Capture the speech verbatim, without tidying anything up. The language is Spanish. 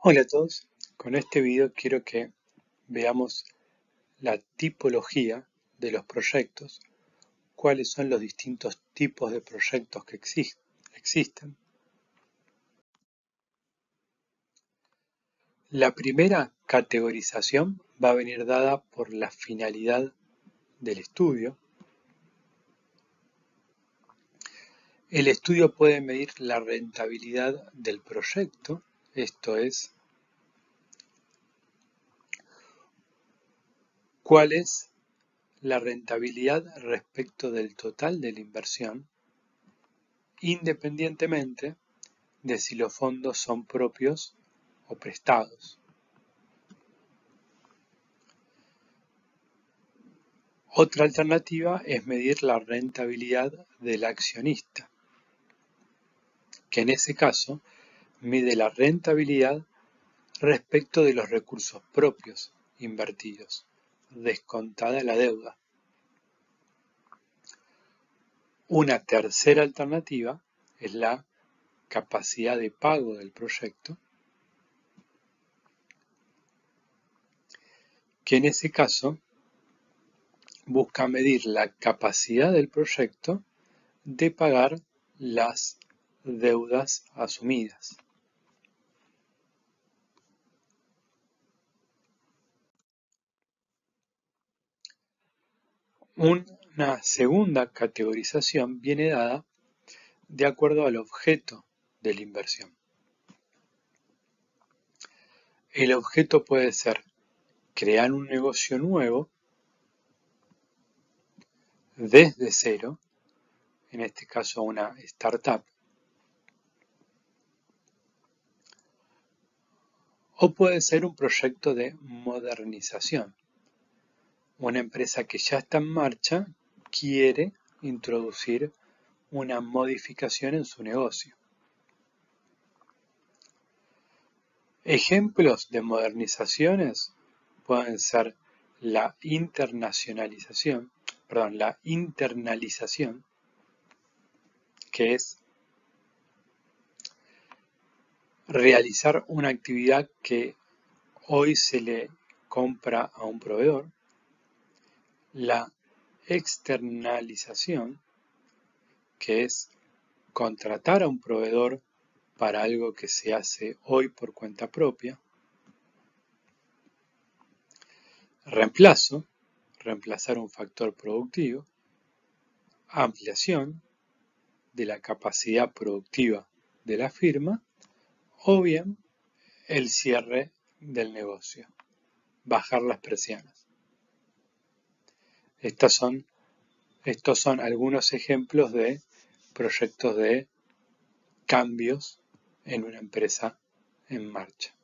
Hola a todos, con este video quiero que veamos la tipología de los proyectos, cuáles son los distintos tipos de proyectos que exist- existen. La primera categorización va a venir dada por la finalidad del estudio. El estudio puede medir la rentabilidad del proyecto. Esto es, ¿cuál es la rentabilidad respecto del total de la inversión, independientemente de si los fondos son propios o prestados? Otra alternativa es medir la rentabilidad del accionista, que en ese caso mide la rentabilidad respecto de los recursos propios invertidos, descontada la deuda. Una tercera alternativa es la capacidad de pago del proyecto, que en ese caso busca medir la capacidad del proyecto de pagar las deudas asumidas. Una segunda categorización viene dada de acuerdo al objeto de la inversión. El objeto puede ser crear un negocio nuevo desde cero, en este caso una startup, o puede ser un proyecto de modernización. Una empresa que ya está en marcha quiere introducir una modificación en su negocio. Ejemplos de modernizaciones pueden ser la internacionalización, perdón, la internalización, que es realizar una actividad que hoy se le compra a un proveedor. La externalización, que es contratar a un proveedor para algo que se hace hoy por cuenta propia. Reemplazo, reemplazar un factor productivo. Ampliación de la capacidad productiva de la firma. O bien, el cierre del negocio, bajar las persianas. Estas son, estos son algunos ejemplos de proyectos de cambios en una empresa en marcha.